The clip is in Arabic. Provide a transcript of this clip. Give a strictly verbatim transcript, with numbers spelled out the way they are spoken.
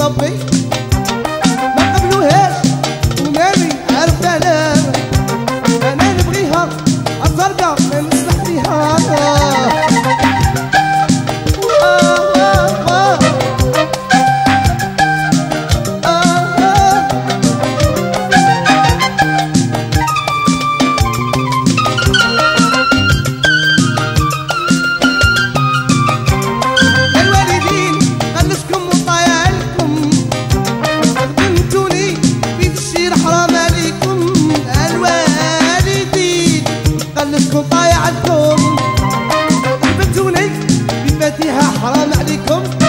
ربي ما قبلوهاش وماني عارف انا انا نبغيها الزرقاء ما نسمح ليها. طايعتكم بنتوني بفاتيها حرام عليكم.